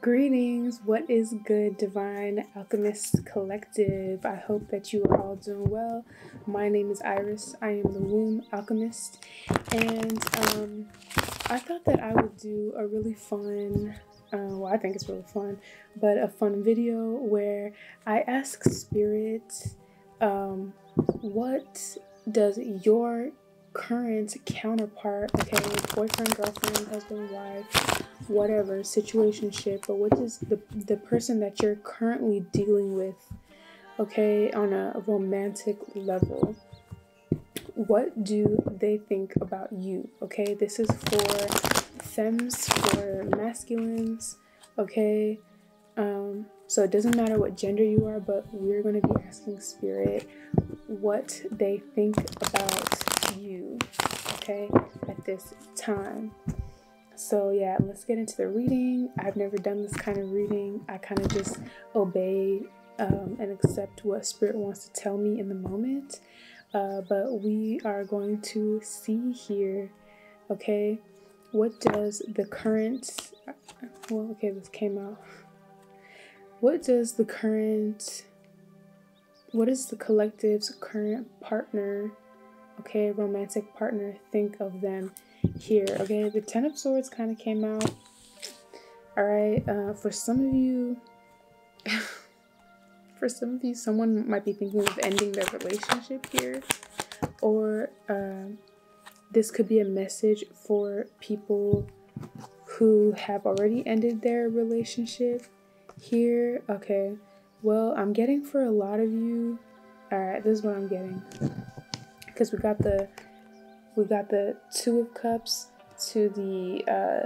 Greetings, what is good, Divine Alchemist Collective? I hope that you are all doing well. My name is Iris. I am the Womb Alchemist, and I thought that I would do a really fun, well, I think it's really fun, but a fun video where I ask Spirit, what does your current counterpart, okay, boyfriend, girlfriend, husband, wife, whatever, situationship, but what is the person that you're currently dealing with, okay, on a romantic level, what do they think about you? Okay, this is for femmes, for masculines, okay, so it doesn't matter what gender you are, but we're going to be asking Spirit what they think about you, okay, at this time. So yeah, let's get into the reading. I've never done this kind of reading. I kind of just obey and accept what Spirit wants to tell me in the moment. But we are going to see here, okay, what does the current, well, okay, this came out. What does the current, what is the collective's current partner, okay, romantic partner, think of them? Here, okay, the Ten of Swords kind of came out. All right, for some of you, someone might be thinking of ending their relationship here, or this could be a message for people who have already ended their relationship here. Okay, well, I'm getting for a lot of you. All right, this is what I'm getting, because we got the Two of Cups to the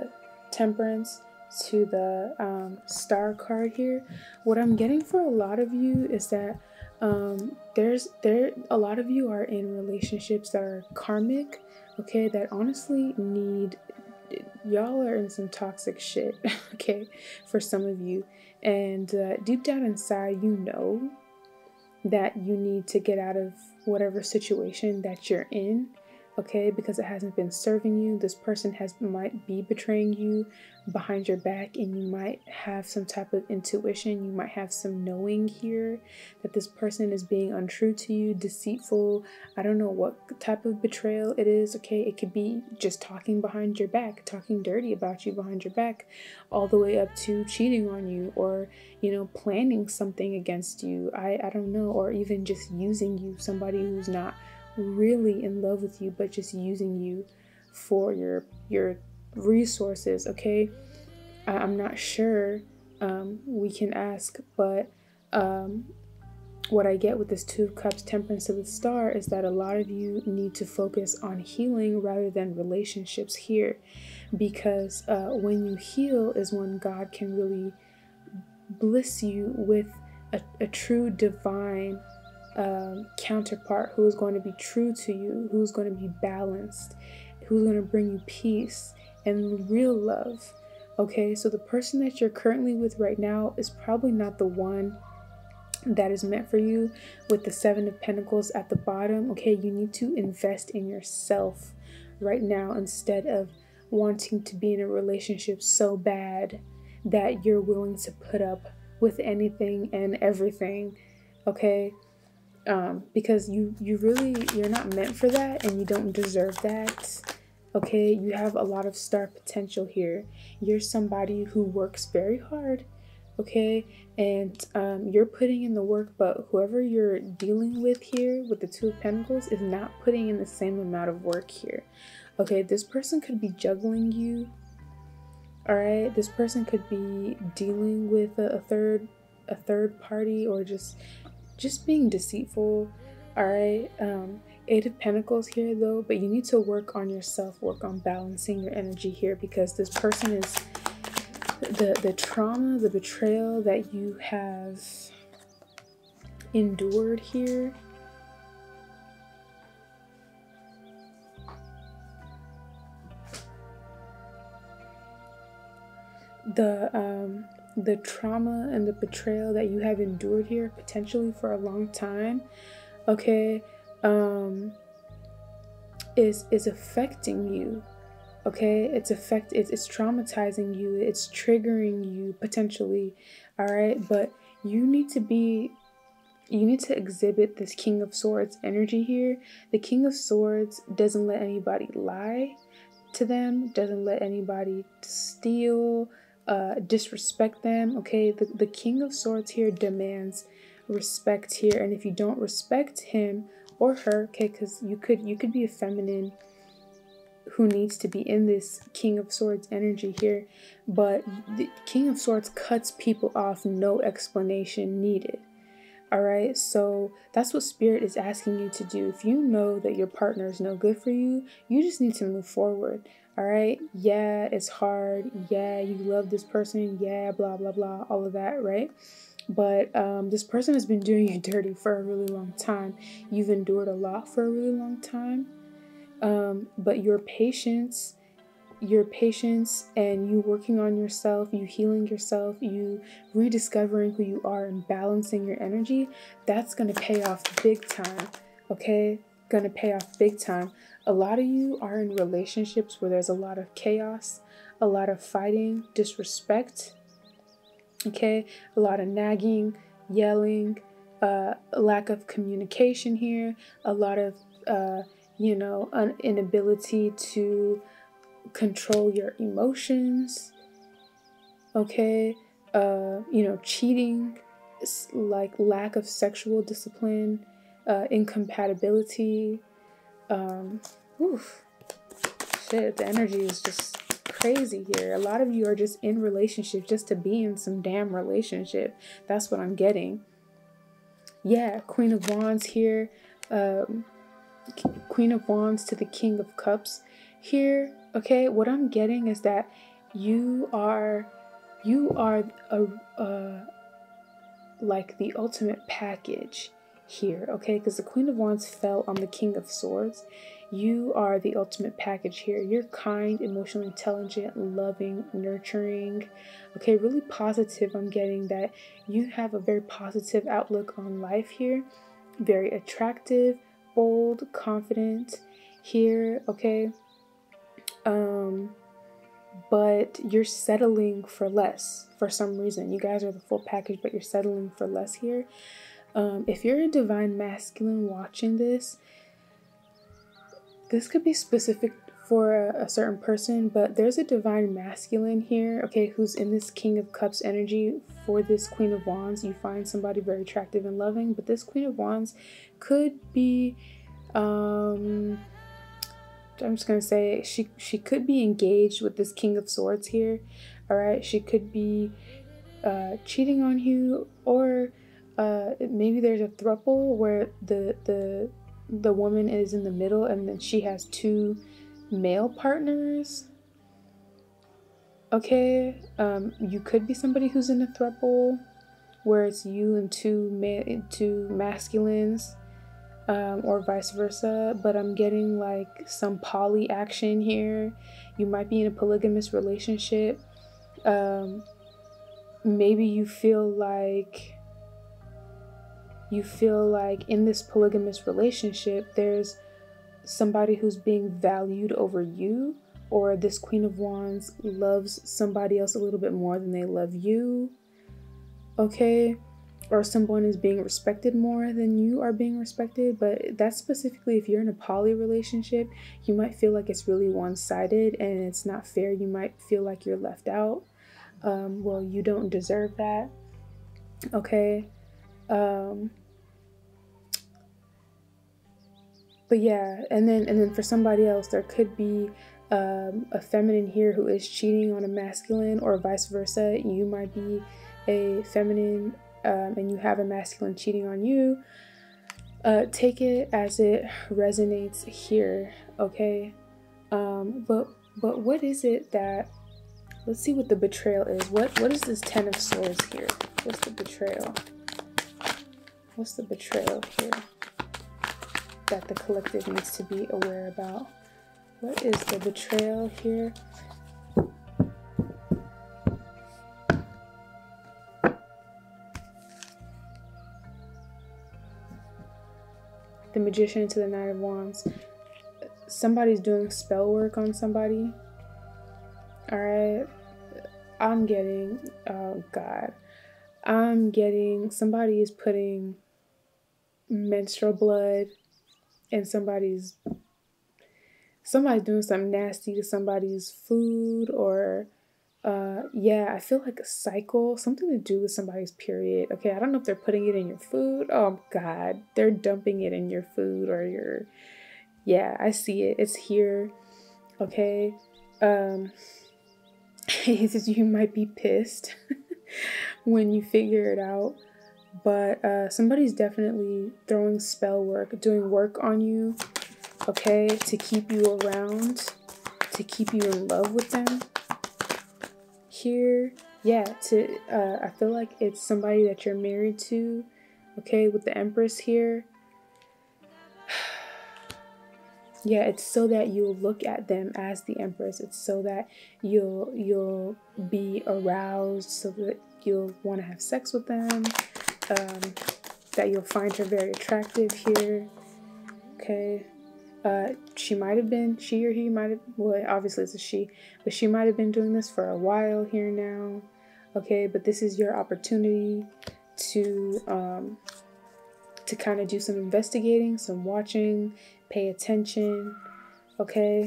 Temperance to the Star card here. What I'm getting for a lot of you is that a lot of you are in relationships that are karmic, okay, that honestly need, y'all are in some toxic shit, okay, for some of you, and deep down inside you know that you need to get out of whatever situation that you're in, okay, because it hasn't been serving you. This person might be betraying you behind your back, and you might have some type of intuition, you might have some knowing here that this person is being untrue to you, deceitful. I don't know what type of betrayal it is, okay, it could be just talking behind your back, talking dirty about you behind your back, all the way up to cheating on you, or, you know, planning something against you, I don't know, or even just using you, somebody who's not really in love with you but just using you for your resources, okay. I'm not sure, we can ask, but what I get with this Two of Cups, Temperance to the Star is that a lot of you need to focus on healing rather than relationships here, because when you heal is when God can really bless you with a true divine counterpart who is going to be true to you, who's going to be balanced, who's going to bring you peace and real love, okay. So the person that you're currently with right now is probably not the one that is meant for you. With the Seven of Pentacles at the bottom, okay, you need to invest in yourself right now instead of wanting to be in a relationship so bad that you're willing to put up with anything and everything, okay. Because you're not meant for that, and you don't deserve that, okay. You have a lot of star potential here. You're somebody who works very hard, okay, and you're putting in the work, but whoever you're dealing with here with the Two of Pentacles is not putting in the same amount of work here, okay. This person could be juggling you, all right. This person could be dealing with a third party, or just being deceitful, all right. Eight of Pentacles here though, but you need to work on yourself, work on balancing your energy here, because this person is the trauma, the betrayal that you have endured here, the trauma and the betrayal that you have endured here potentially for a long time, okay, is affecting you, Okay, it's traumatizing you, it's triggering you potentially, all right? But you need to exhibit this King of Swords energy here. The King of Swords doesn't let anybody lie to them, doesn't let anybody steal, disrespect them, okay? The King of Swords here demands respect here, and if you don't respect him or her, okay, because you could be a feminine who needs to be in this King of Swords energy here, but the King of Swords cuts people off, no explanation needed. All right, so that's what Spirit is asking you to do. If you know that your partner is no good for you, you just need to move forward. All right, yeah, it's hard, yeah, you love this person, yeah, blah blah blah, all of that, right? But this person has been doing you dirty for a really long time. You've endured a lot for a really long time. But your patience and you working on yourself, you healing yourself, you rediscovering who you are and balancing your energy, that's going to pay off big time, okay? Going to pay off big time. A lot of you are in relationships where there's a lot of chaos, a lot of fighting, disrespect, okay? A lot of nagging, yelling, lack of communication here, a lot of you know, an inability to control your emotions, okay? You know, cheating, like lack of sexual discipline, incompatibility. Oof, shit, the energy is just crazy here. A lot of you are just in relationships just to be in some damn relationship. That's what I'm getting. Yeah, Queen of Wands here. Queen of Wands to the King of Cups here, okay? What I'm getting is that you are like the ultimate package here, okay? Because the Queen of Wands fell on the King of Swords. You are the ultimate package here. You're kind, emotionally intelligent, loving, nurturing, okay? Really positive. I'm getting that you have a very positive outlook on life here, very attractive, bold, confident here, okay? But you're settling for less for some reason. You guys are the full package, but you're settling for less here. If you're a divine masculine watching this, this could be specific for a certain person, but there's a divine masculine here, okay, who's in this King of Cups energy for this Queen of Wands. You find somebody very attractive and loving, but this Queen of Wands could be, I'm just gonna say, she could be engaged with this King of Swords here, all right? She could be cheating on you, or maybe there's a throuple where the woman is in the middle, and then she has two male partners. Okay, you could be somebody who's in a throuple where it's you and two masculines, or vice versa. But I'm getting like some poly action here. You might be in a polygamous relationship. Maybe you feel like in this polygamous relationship there's somebody who's being valued over you, or this Queen of Wands loves somebody else a little bit more than they love you, okay? Or someone is being respected more than you are being respected. But that's specifically if you're in a poly relationship. You might feel like it's really one-sided and it's not fair. You might feel like you're left out. Well, you don't deserve that, okay? But yeah, and then for somebody else, there could be a feminine here who is cheating on a masculine, or vice versa. You might be a feminine and you have a masculine cheating on you. Take it as it resonates here, okay? But what is it that, let's see what the betrayal is. What is this Ten of Swords here? What's the betrayal? What's the betrayal here that the collective needs to be aware about? What is the betrayal here? The Magician to the Knight of Wands. Somebody's doing spell work on somebody. Alright, I'm getting, oh god, I'm getting, somebody is putting menstrual blood and somebody's doing something nasty to somebody's food, or yeah, I feel like a cycle, something to do with somebody's period. Okay, I don't know if they're putting it in your food. Oh god, they're dumping it in your food or your, yeah, I see it, it's here. Okay, you might be pissed when you figure it out, but somebody's definitely throwing spell work, doing work on you, okay, to keep you around, to keep you in love with them. Here, yeah, to I feel like it's somebody that you're married to, okay, with the Empress here. Yeah, it's so that you'll look at them as the Empress. It's so that you'll be aroused, so that you'll want to have sex with them, that you'll find her very attractive here. Okay, she might have been, she or he might have, well, obviously it's a she, but she might have been doing this for a while here now. Okay, but this is your opportunity to kind of do some investigating, some watching, pay attention, okay?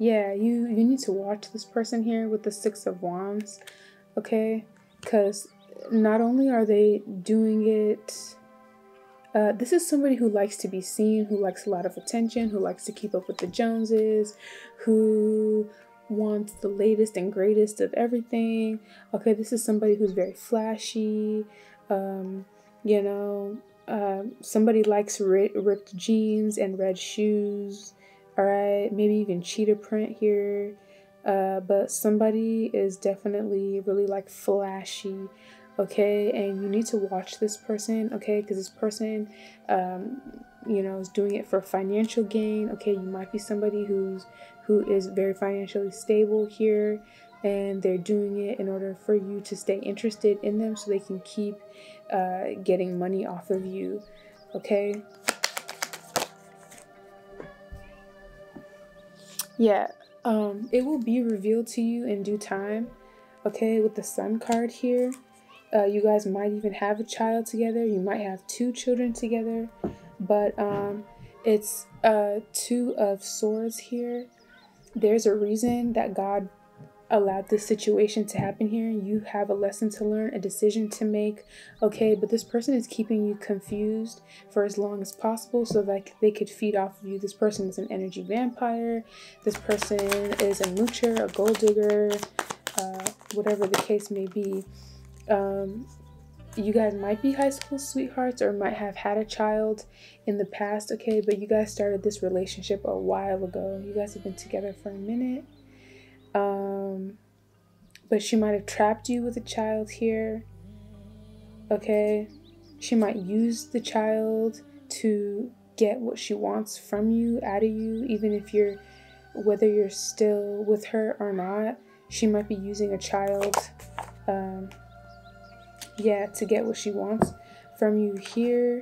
Yeah, you need to watch this person here with the Six of Wands, okay? Because not only are they doing it, this is somebody who likes to be seen, who likes a lot of attention, who likes to keep up with the Joneses, who wants the latest and greatest of everything. Okay, this is somebody who's very flashy, you know, somebody likes ripped jeans and red shoes, all right, maybe even cheetah print here, but somebody is definitely really like flashy, okay, and you need to watch this person, okay, because this person, you know, is doing it for financial gain. Okay, you might be somebody who is very financially stable here, and they're doing it in order for you to stay interested in them so they can keep getting money off of you, okay? Yeah, it will be revealed to you in due time, okay, with the Sun card here. You guys might even have a child together, you might have two children together, but it's Two of Swords here. There's a reason that God allowed this situation to happen here. You have a lesson to learn, a decision to make, okay, but this person is keeping you confused for as long as possible so that they could feed off of you. This person is an energy vampire, this person is a moocher, a gold digger, whatever the case may be. You guys might be high school sweethearts or might have had a child in the past, okay, but you guys started this relationship a while ago. You guys have been together for a minute, but she might have trapped you with a child here, okay? She might use the child to get what she wants from you, out of you, even if you're, whether you're still with her or not, she might be using a child, yeah, to get what she wants from you here.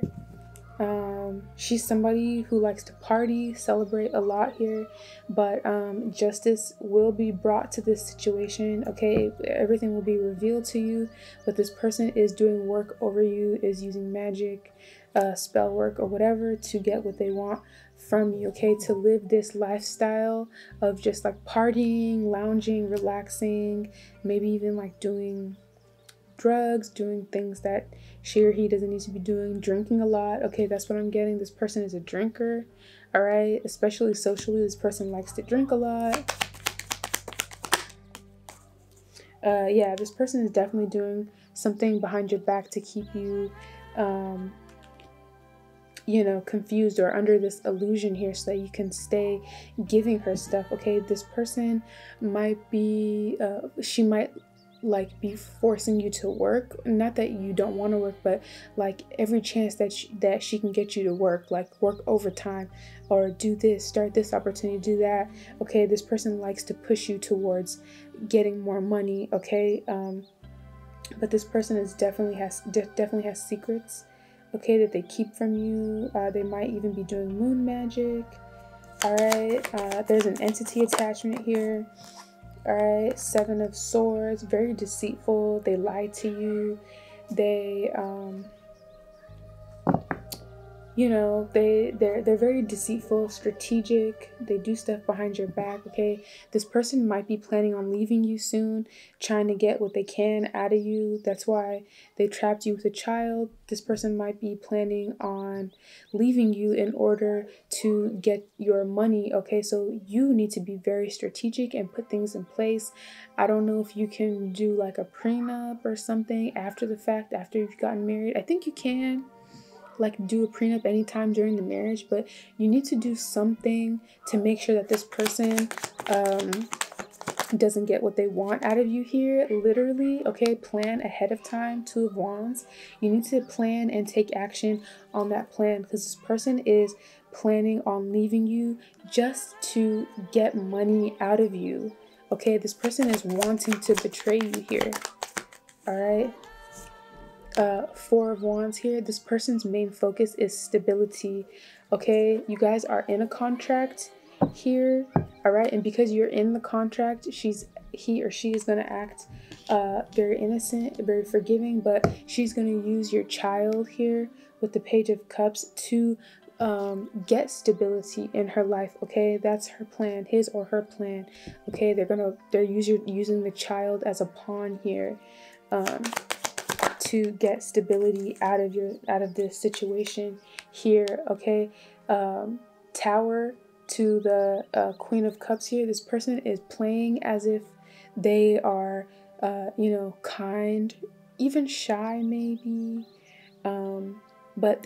She's somebody who likes to party, celebrate a lot here, but justice will be brought to this situation, okay? Everything will be revealed to you, but this person is doing work over you, is using magic, spell work or whatever to get what they want from you, okay? To live this lifestyle of just like partying, lounging, relaxing, maybe even like doing drugs, doing things that she or he doesn't need to be doing, drinking a lot, okay? That's what I'm getting. This person is a drinker, all right? Especially socially, this person likes to drink a lot. Yeah, this person is definitely doing something behind your back to keep you you know, confused or under this illusion here so that you can stay giving her stuff, okay? This person might be she might like be forcing you to work, not that you don't want to work, but like every chance that she can get you to work, like work overtime or do this, start this opportunity, do that, okay? This person likes to push you towards getting more money, okay? But this person is definitely has secrets, okay, that they keep from you. They might even be doing moon magic. Alright, there's an entity attachment here. Alright, Seven of Swords, very deceitful. They lie to you. They, you know, they're very deceitful, strategic. They do stuff behind your back, okay? This person might be planning on leaving you soon, trying to get what they can out of you. That's why they trapped you with a child. This person might be planning on leaving you in order to get your money, okay? So you need to be very strategic and put things in place. I don't know if you can do like a prenup or something after the fact, after you've gotten married. I think you can. Like do a prenup anytime during the marriage, but you need to do something to make sure that this person doesn't get what they want out of you here, literally, okay? Plan ahead of time. Two of Wands, you need to plan and take action on that plan, because this person is planning on leaving you just to get money out of you, okay? This person is wanting to betray you here. All right, Four of Wands here. This person's main focus is stability, okay? You guys are in a contract here, all right? And because you're in the contract, he or she is going to act very innocent, very forgiving, but she's going to use your child here with the Page of Cups to get stability in her life, okay? That's her plan, his or her plan, okay? They're using the child as a pawn here to get stability out of this situation here, okay? Tower to the Queen of Cups here. This person is playing as if they are you know, kind, even shy maybe, but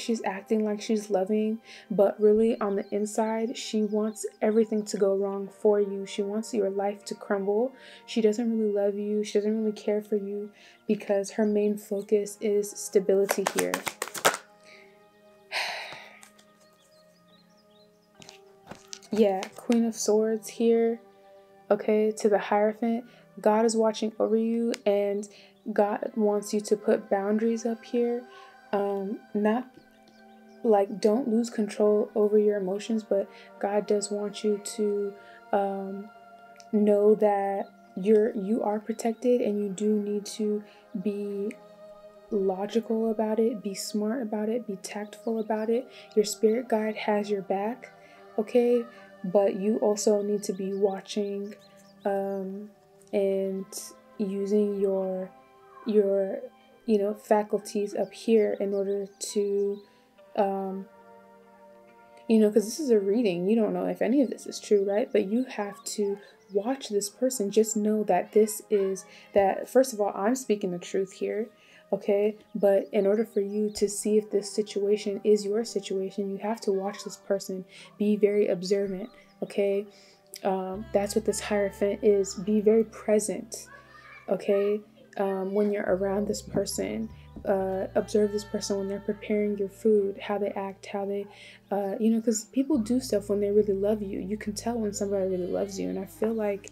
she's acting like she's loving, but really on the inside she wants everything to go wrong for you. She wants your life to crumble. She doesn't really love you. She doesn't really care for you, because her main focus is stability here. Yeah, Queen of Swords here, okay, to the Hierophant. God is watching over you, and God wants you to put boundaries up here. Not like, don't lose control over your emotions, but God does want you to know that you are protected, and you do need to be logical about it, be smart about it, be tactful about it. Your spirit guide has your back, okay? But you also need to be watching and using your you know, faculties up here in order to you know, because this is a reading, you don't know if any of this is true, right? But you have to watch this person. Just know that this is, that first of all, I'm speaking the truth here, okay? But in order for you to see if this situation is your situation, you have to watch this person. Be very observant, okay? That's what this Hierophant is. Be very present, okay? When you're around this person, observe this person when they're preparing your food, how they act, how they, you know, because people do stuff when they really love you. You can tell when somebody really loves you, and I feel like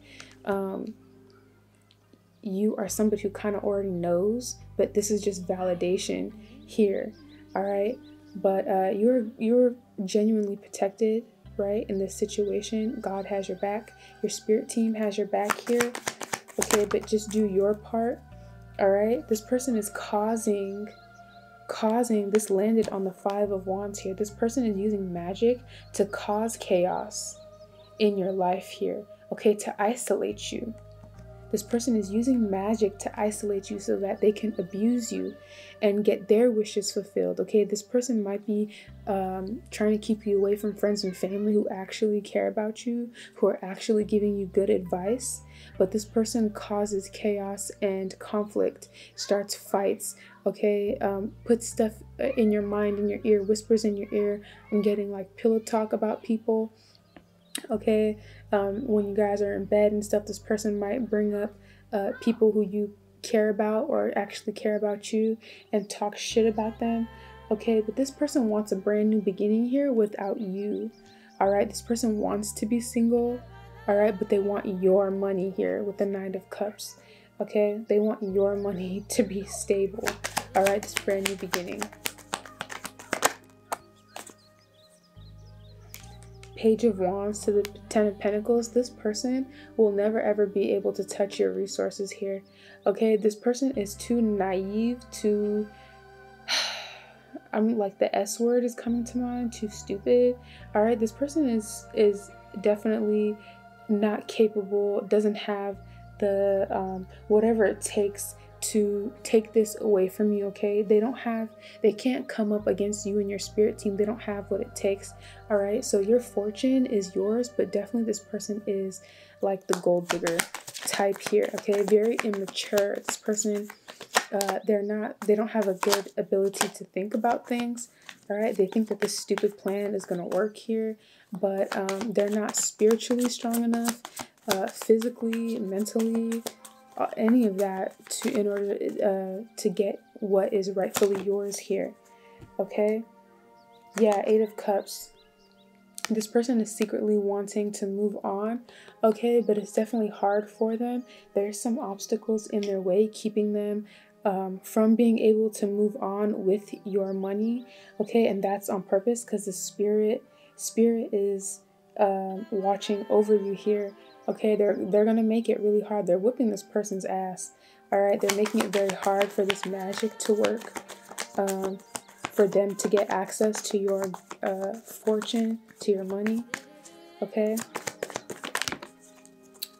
you are somebody who kind of already knows, but this is just validation here, all right? But you're genuinely protected, right, in this situation. God has your back. Your spirit team has your back here, okay? But just do your part. All right, this person is causing, this landed on the Five of Wands here. This person is using magic to cause chaos in your life here, okay, to isolate you. This person is using magic to isolate you so that they can abuse you and get their wishes fulfilled, okay? This person might be trying to keep you away from friends and family who actually care about you, who are actually giving you good advice, but this person causes chaos and conflict, starts fights, okay? Puts stuff in your mind, in your ear, whispers in your ear. I'm getting like pillow talk about people, okay? When you guys are in bed and stuff, this person might bring up people who you care about or actually care about you and talk shit about them, okay? But this person wants a brand new beginning here without you, all right? This person wants to be single, all right? But they want your money here with the Nine of Cups, okay? They want your money to be stable, all right? This brand new beginning. Page of Wands to the Ten of Pentacles, this person will never ever be able to touch your resources here. Okay, this person is too naive, too... I'm like, the S word is coming to mind, too stupid. All right, this person is definitely not capable, doesn't have the whatever it takes to take this away from you. Okay, they can't come up against you and your spirit team. They don't have what it takes. All right, so your fortune is yours, but definitely this person is like the gold digger type here. Okay, very immature. This person, they don't have a good ability to think about things. All right, they think that this stupid plan is going to work here, but they're not spiritually strong enough, physically, mentally, any of that in order to get what is rightfully yours here. Okay, yeah, Eight of Cups. This person is secretly wanting to move on, okay, but it's definitely hard for them. There's some obstacles in their way keeping them from being able to move on with your money, okay, and that's on purpose because the spirit is watching over you here. Okay, they're gonna make it really hard. They're whipping this person's ass. All right, they're making it very hard for this magic to work, for them to get access to your fortune, to your money. Okay,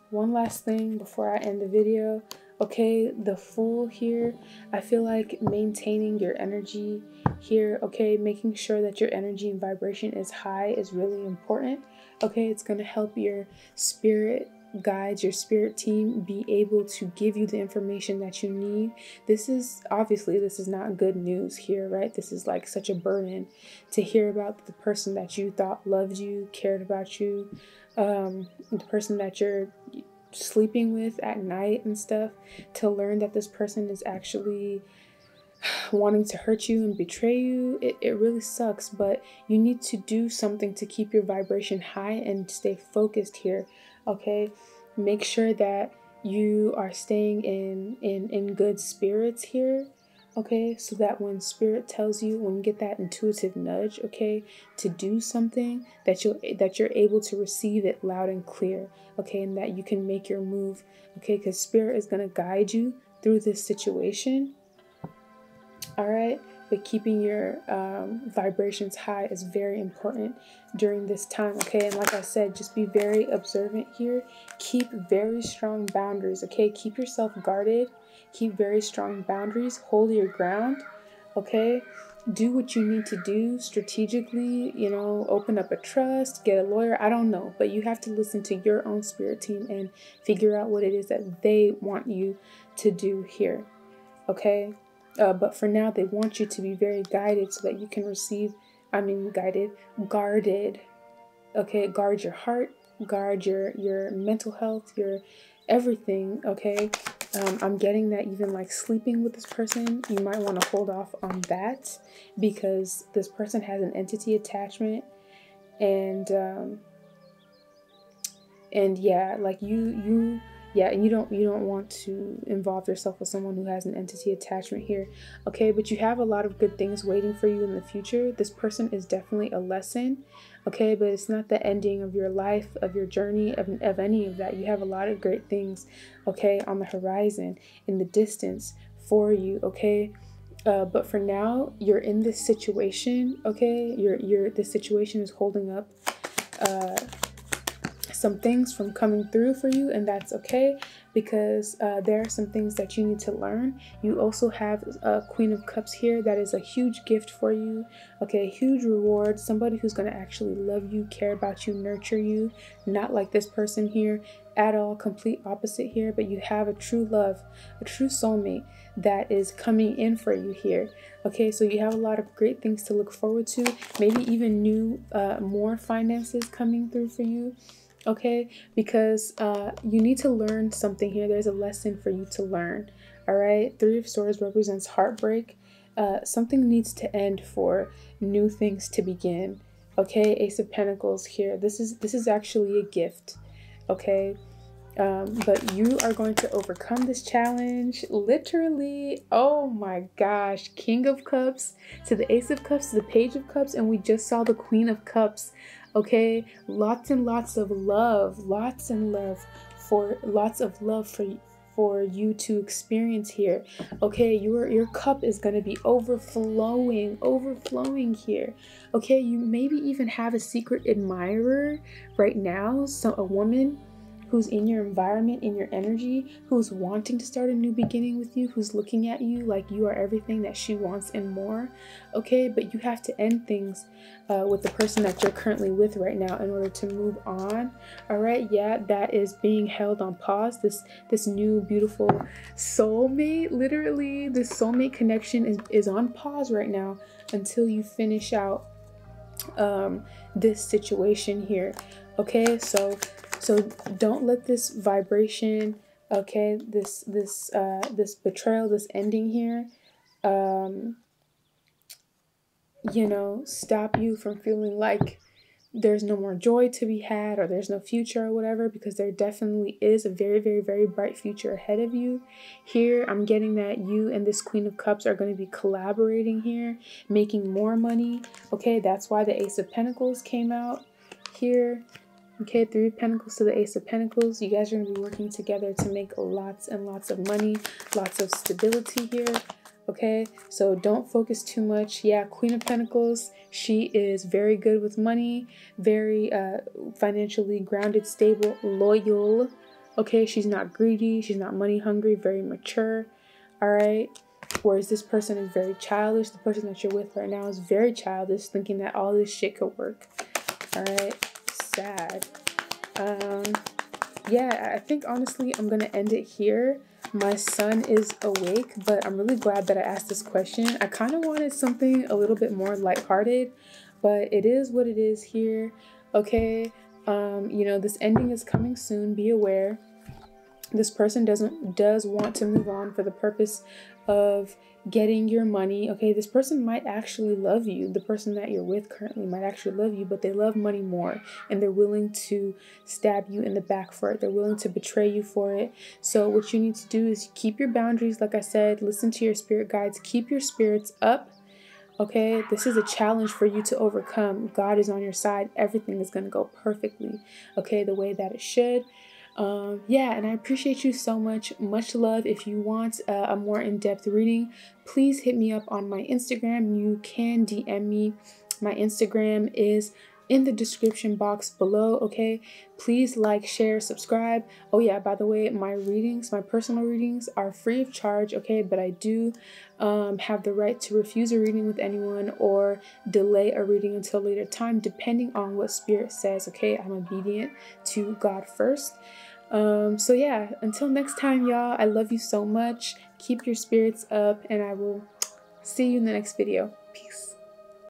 one last thing before I end the video. Okay, the Fool here, I feel like maintaining your energy here, okay, making sure that your energy and vibration is high is really important. Okay, it's going to help your spirit guides, your spirit team be able to give you the information that you need. This is obviously, this is not good news here, right? This is like such a burden to hear about the person that you thought loved you, cared about you, the person that you're sleeping with at night and stuff, to learn that this person is actually wanting to hurt you and betray you. It really sucks, but you need to do something to keep your vibration high and stay focused here. Okay, make sure that you are staying in good spirits here. Okay, so that when spirit tells you, when you get that intuitive nudge, okay, to do something, that you're able to receive it loud and clear. Okay, and that you can make your move. Okay, because spirit is going to guide you through this situation. All right, but keeping your vibrations high is very important during this time. Okay, and like I said, just be very observant here. Keep very strong boundaries. Okay, keep yourself guarded. Keep very strong boundaries. Hold your ground. Okay, do what you need to do strategically. You know, open up a trust, get a lawyer. I don't know, but you have to listen to your own spirit team and figure out what it is that they want you to do here. Okay. But for now, they want you to be very guided so that you can receive, guarded. Okay, guard your heart, guard your mental health, your everything, okay? I'm getting that even like sleeping with this person, you might want to hold off on that because this person has an entity attachment, and yeah, like you don't want to involve yourself with someone who has an entity attachment here. Okay, but you have a lot of good things waiting for you in the future. This person is definitely a lesson. Okay, but it's not the ending of your life, of your journey, of any of that. You have a lot of great things, okay, on the horizon, in the distance for you, okay? But for now, you're in this situation, okay? This situation is holding up some things from coming through for you, and that's okay because there are some things that you need to learn. You also have a Queen of Cups here. That is a huge gift for you, okay? Huge reward, somebody who's going to actually love you, care about you, nurture you, not like this person here at all, complete opposite here. But you have a true love, a true soulmate that is coming in for you here. Okay, so you have a lot of great things to look forward to, maybe even new more finances coming through for you. Okay, because you need to learn something here. There's a lesson for you to learn. All right, Three of Swords represents heartbreak. Something needs to end for new things to begin. Okay, Ace of Pentacles here. This is actually a gift. Okay, but you are going to overcome this challenge. Literally, oh my gosh! King of Cups to the Ace of Cups to the Page of Cups, and we just saw the Queen of Cups. okay? Lots and lots of love, lots of love for you to experience here, okay? Your cup is going to be overflowing here, okay? You maybe even have a secret admirer right now, a woman who's in your environment, in your energy, who's wanting to start a new beginning with you, who's looking at you like you are everything that she wants and more, okay? But you have to end things with the person that you're currently with right now in order to move on, all right? Yeah, that is being held on pause. This new beautiful soulmate, literally, this soulmate connection is on pause right now until you finish out this situation here, okay? So don't let this vibration, okay, this betrayal, this ending here, you know, stop you from feeling like there's no more joy to be had or there's no future or whatever, because there definitely is a very, very, very bright future ahead of you. Here, I'm getting that you and this Queen of Cups are going to be collaborating here, making more money. Okay, that's why the Ace of Pentacles came out here. Okay, 3 of Pentacles to the Ace of Pentacles. You guys are going to be working together to make lots and lots of money, lots of stability here, okay? So don't focus too much. Yeah, Queen of Pentacles, she is very good with money, very financially grounded, stable, loyal, okay? She's not greedy, she's not money hungry, very mature, all right? Whereas this person is very childish. The person that you're with right now is very childish, thinking that all this shit could work, all right? Sad. Yeah, I think honestly I'm gonna end it here. My son is awake, but I'm really glad that I asked this question. I kind of wanted something a little bit more lighthearted, but it is what it is here, okay? You know, this ending is coming soon. Be aware. This person does want to move on for the purpose of getting your money, okay? This person might actually love you. The person that you're with currently might actually love you, but they love money more, and they're willing to stab you in the back for it. They're willing to betray you for it. So what you need to do is keep your boundaries. Like I said, listen to your spirit guides. Keep your spirits up, okay? This is a challenge for you to overcome. God is on your side. Everything is going to go perfectly, okay, the way that it should. Yeah, and I appreciate you so much. Much love. If you want a more in-depth reading, please hit me up on my Instagram. You can DM me. My Instagram is in the description box below, okay? Please like, share, subscribe. Oh yeah, by the way, my readings, my personal readings are free of charge, okay? But I do have the right to refuse a reading with anyone or delay a reading until later time, depending on what spirit says, okay? I'm obedient to God first. So yeah, until next time, y'all, I love you so much. Keep your spirits up, and I will see you in the next video.